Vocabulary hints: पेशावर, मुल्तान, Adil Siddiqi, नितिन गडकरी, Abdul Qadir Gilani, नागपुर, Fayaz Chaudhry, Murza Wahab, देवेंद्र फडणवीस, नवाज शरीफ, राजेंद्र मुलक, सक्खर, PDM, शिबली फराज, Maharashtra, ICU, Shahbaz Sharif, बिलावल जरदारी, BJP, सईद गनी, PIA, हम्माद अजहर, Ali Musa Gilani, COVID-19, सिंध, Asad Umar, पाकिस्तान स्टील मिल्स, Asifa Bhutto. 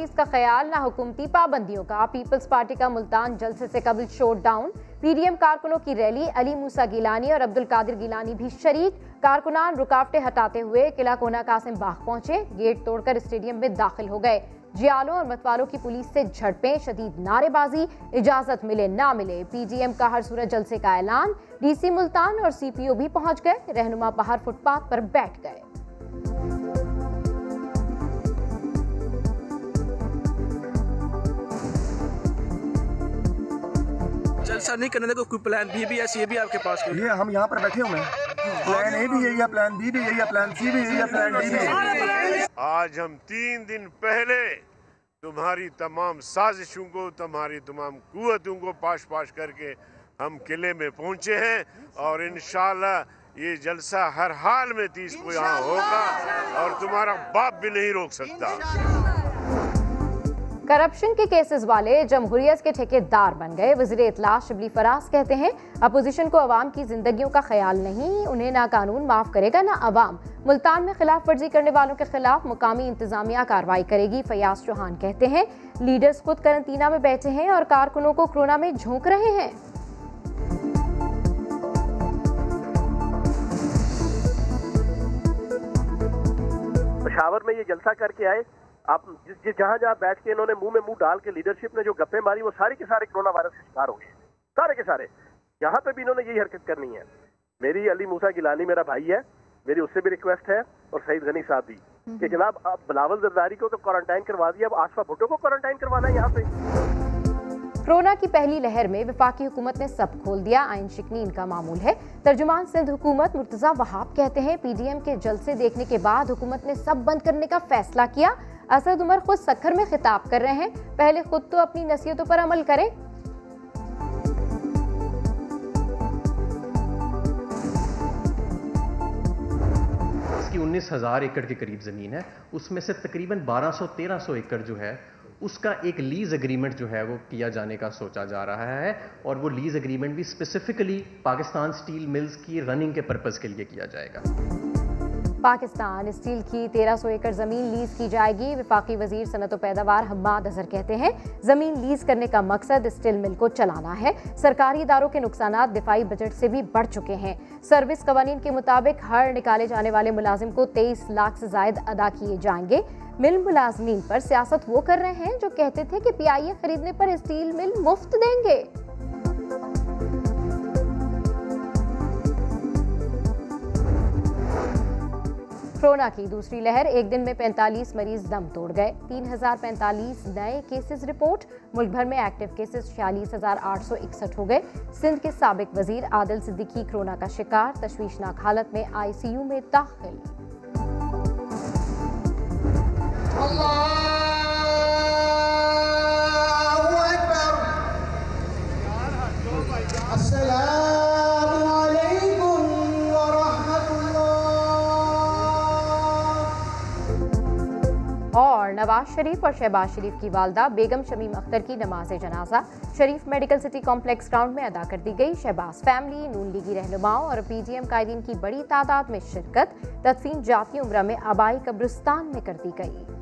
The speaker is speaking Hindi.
तफवीज़ का ख्याल ना हुकूमती पाबंदियों का। पीपल्स पार्टी का मुल्तान जलसे से कबल शोट डाउन। पीडीएम कारकुनों की रैली, अली मूसा गिलानी और अब्दुल कादिर गिलानी भी शरीक। कारकुनान रुकावटें हटाते हुए किला कोना कासिम बाग पहुंचे, गेट तोड़कर स्टेडियम में दाखिल हो गए। जियालों और मतवालों की पुलिस से झड़पें, शदीद नारेबाजी, इजाजत मिले ना मिले। पीडीएम का हर सूरत जलसे का ऐलान। डीसी मुल्तान और सीपीओ भी पहुंच गए, रहनुमा बाहर फुटपाथ पर बैठ गए। जलसा नहीं करने का कोई प्लान बी भी ऐसी भी आपके पास? ये हम यहाँ पर बैठे हुए हैं, प्लान ए भी यही है, प्लान बी भी यही है, प्लान सी भी यही है, प्लान डी भी। आज हम 3 दिन पहले तुम्हारी तमाम साजिशों को, तुम्हारी तमाम कुव्वतों को पाश करके हम किले में पहुँचे हैं और इंशाल्लाह ये जलसा हर हाल में 30 को यहाँ होगा और तुम्हारा बाप भी नहीं रोक सकता। करप्शन के केसेस वाले जमहूरियत के ठेकेदार बन गए। वज़ीर इत्तला शिबली फराज कहते हैं, अपोजिशन को आवाम की जिंदगियों का ख्याल नहीं, उन्हें ना कानून माफ करेगा ना आवाम। मुल्तान में खिलाफ वर्जी करने वालों के खिलाफ मुकामी इंतजामिया कार्रवाई करेगी। फयाज चौहान कहते हैं, लीडर्स खुद करंतना में बैठे हैं और कारकुनों को कोरोना में झोंक रहे हैं। पेशावर में ये जलसा करके आए, आप जिस जहाँ बैठ के इन्होंने मुंह में मुंह डाल के लीडरशिप ने जो गप्पे मारी, वो सारे के सारे कोरोना वायरस के शिकार हो गए, सारे के सारे। यहाँ पे भी इन्होंने यही हरकत करनी है। मेरी अली मूसा गिलानी मेरा भाई है, मेरी उससे भी रिक्वेस्ट है और सईद गनी साहब भी कि जनाब आप बिलावल जरदारी को तो क्वारंटाइन करवा दिया, अब आसिफा भुट्टो को क्वारंटाइन करवाना है। यहाँ पे कोरोना की पहली लहर में वफाकी हुकूमत ने सब खोल दिया, आइन शिकनी इनका मामूल है। तर्जुमान सिंध हुकूमत मुर्तजा वहाब कहते हैं, पीडीएम के जलसे देखने के बाद हुकूमत ने सब बंद करने का फैसला किया। असद उमर खुद सक्खर में खिताब कर रहे हैं, पहले खुद तो अपनी नसीहतों पर अमल करें। इसकी 19,000 एकड़ के करीब जमीन है, उसमें से तकरीबन 1,200-1,300 एकड़ जो है उसका एक लीज़ एग्रीमेंट जो है वो किया जाने का सोचा जा रहा है, और वो लीज़ एग्रीमेंट भी स्पेसिफिकली पाकिस्तान स्टील मिल्स की रनिंग के पर्पज़ के लिए किया जाएगा। पाकिस्तान स्टील की 1,300 एकड़ ज़मीन लीज़ की जाएगी। वफाकी वज़ीर सनत व पैदावार हम्माद अजहर कहते हैं, ज़मीन लीज़ करने का मकसद स्टील मिल को चलाना है। सरकारी इदारों के नुकसान दिफाई बजट से भी बढ़ चुके हैं। सर्विस कवानीन के मुताबिक हर निकाले जाने वाले मुलाजिम को 23 लाख से ज़ायद अदा किए जाएंगे। मिल मुलाजमीन पर सियासत वो कर रहे हैं जो कहते थे कि PIA खरीदने पर स्टील मिल मुफ्त देंगे। कोरोना की दूसरी लहर, एक दिन में 45 मरीज दम तोड़ गए। 3,045 नए केसेस रिपोर्ट। मुल्क भर में एक्टिव केसेस 46,861 हो गए। सिंध के साबिक वजीर आदिल सिद्दीकी कोरोना का शिकार, तश्वीशनाक हालत में ICU में दाखिल। अल्लाहू अकबर, अस्सलाम अलैकुम व रहमतुल्लाह। और नवाज शरीफ और शहबाज शरीफ की वालदा बेगम शमीम अख्तर की नमाज जनाजा शरीफ मेडिकल सिटी कॉम्प्लेक्स ग्राउंड में अदा कर दी गई। शहबाज फैमिली, नून लीगी रहनुमाओं और PDM कायदीन की बड़ी तादाद में शिरकत। तदफीन जाती उम्रा में आबाई कब्रिस्तान में कर दी गई।